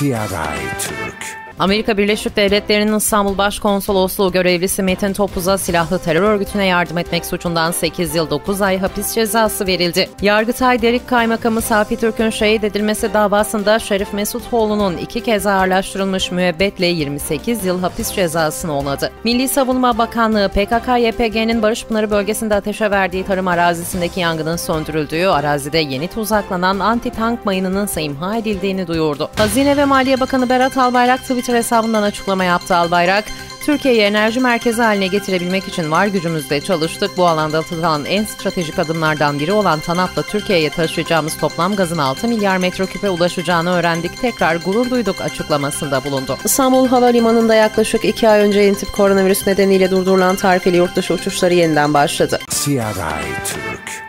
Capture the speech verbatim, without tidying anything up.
C R I Türk. Amerika Birleşik Devletleri'nin İstanbul Başkonsolosluğu görevlisi Metin Topuz'a silahlı terör örgütüne yardım etmek suçundan sekiz yıl dokuz ay hapis cezası verildi. Yargıtay Derik Kaymakamı C R I Türk'ün şehit edilmesi davasında Şerif Mesutoğlu'nun iki kez ağırlaştırılmış müebbetle yirmi sekiz yıl hapis cezasını onadı. Milli Savunma Bakanlığı P K K Y P G'nin Barış Pınarı bölgesinde ateşe verdiği tarım arazisindeki yangının söndürüldüğü, arazide yeni tuzaklanan anti-tank mayınının ise imha edildiğini duyurdu. Hazine ve Maliye Bakanı Berat Albayrak Twitter hesabından açıklama yaptı. Albayrak, Türkiye'yi enerji merkezi haline getirebilmek için var gücümüzle çalıştık. Bu alanda atılan en stratejik adımlardan biri olan TANAP'la Türkiye'ye taşıyacağımız toplam gazın altı milyar metreküpe ulaşacağını öğrendik. Tekrar gurur duyduk açıklamasında bulundu. İstanbul Havalimanı'nda yaklaşık iki ay önce yeni tip koronavirüs nedeniyle durdurulan tarifeli yurtdışı uçuşları yeniden başladı. C R I Türk